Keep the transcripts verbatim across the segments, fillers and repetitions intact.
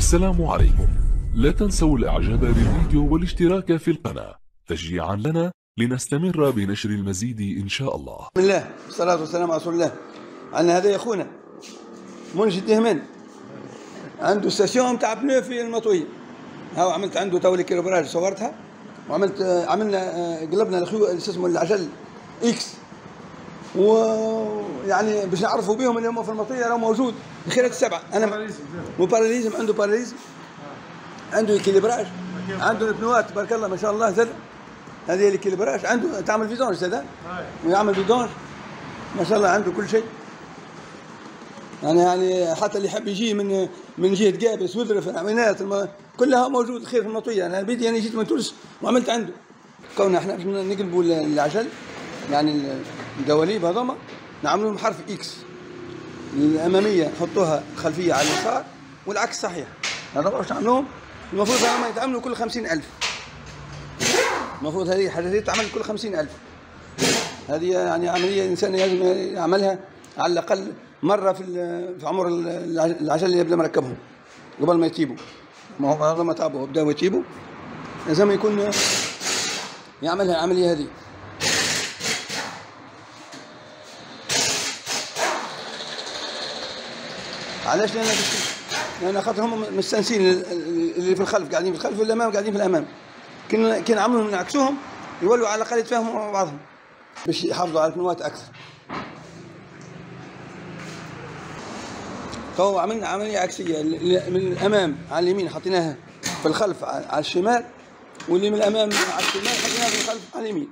السلام عليكم. لا تنسوا الاعجاب بالفيديو والاشتراك في القناة تشجيعا لنا لنستمر بنشر المزيد ان شاء الله. بسم الله والصلاة والسلام على رسول الله. عندنا هذا يا اخونا منشد دهمن عنده ساسيون تاع بنو في المطوية، هاو عملت عنده تولي كيلوبراج صورتها وعملت عملنا قلبنا الخيو اسمه العجل اكس، ويعني باش نعرفوا بهم اللي هم في المطيه راهو موجود الخيرات السبعه. انا مو باراليزم، عنده باراليزم، عنده كيليبراج، عنده البنوات تبارك الله ما شاء الله زاد. هذه الكيليبراج عنده تعمل فيزونج زاد ويعمل فيزونج ما شاء الله، عنده كل شيء. يعني يعني حتى اللي يحب يجي من من جهه قابس وذرف العمينات الم... كلها موجود الخير في المطيه. انا بدي انا جيت من تونس وعملت عنده كوننا احنا باش نقلبوا العجل يعني الدواليب هذوما نعملوهم حرف اكس، الاماميه نحطوها خلفيه على اليسار والعكس صحيح. هذوما باش نعملوهم المفروض هما يتعملوا كل خمسين ألف، المفروض هذه الحاجه تعمل كل خمسين ألف. هذه يعني عمليه الانسان لازم يعملها على الاقل مره في في عمر العجل اللي قبل ما نركبهم، قبل ما يطيبوا. ما هو هذوما تعبوا بداوا يطيبوا لازم يكون يعملها العمليه هذه. علاش؟ لأن لأن خاطر هم مستانسين، اللي في الخلف قاعدين في الخلف والأمام قاعدين في الأمام. كي كي نعملهم نعكسوهم يولوا على الأقل يتفاهموا مع بعضهم باش يحافظوا على البنوات أكثر. فهو عملنا عملية عكسية، من الأمام على اليمين حطيناها في الخلف على الشمال، واللي من الأمام على الشمال حطيناها في الخلف على اليمين.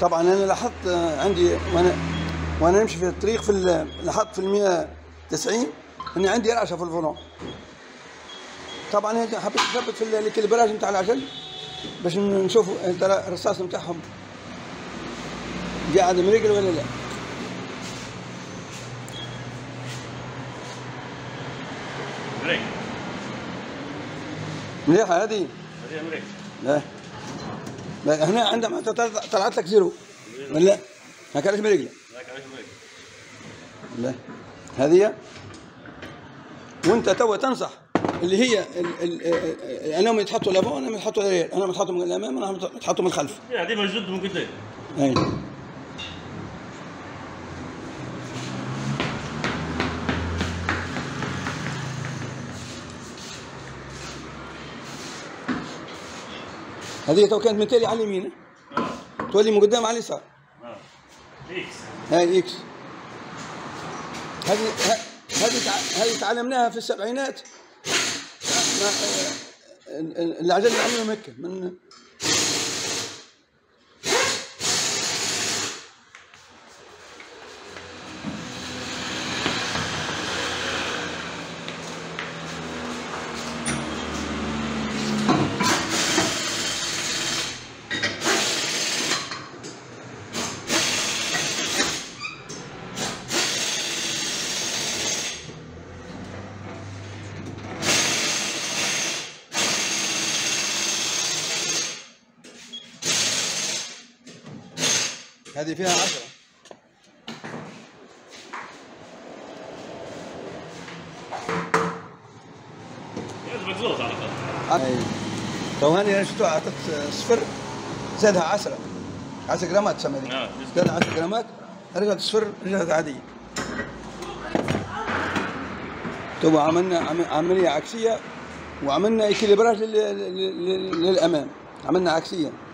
طبعا انا لاحظت عندي وانا وانا نمشي في الطريق في لاحظت في مية وتسعين ان عندي رعشه في الفولون. طبعا انا حبيت نثبت في الكالبراج نتاع العجل باش نشوف الرصاص نتاعهم قاعد مريقل ولا لا. مريقل مليحه هذه؟ هذه مريقل. لا هنا عندما طلعت لك زيرو ولا ما كانتش مريقله؟ ما كانتش مريقله. هذه وانت توا تنصح اللي هي انهم يتحطوا لافون وانهم يتحطوا درير، انهم يتحطوا من الامام وانهم يتحطوا من الخلف. هذه موجود من قدام. اي هذه تو كانت من تالي على اليمين تولي من قدام على اليسار. اه اكس. هاي اكس. هذه هذه هذه تعلمناها في السبعينات. العجل اللي عملهم هكا من هذه فيها عشرة. مجلوط على الأقل. تو هاني أنا شفتوها عطت صفر زادها عشرة. عشرة جرامات تسمى هذيك. آه. زادها عشرة جرامات رجعت صفر رجعت عادية. تو عملنا عملية عكسية وعملنا إكيليبراج للأمام، عملنا عكسية.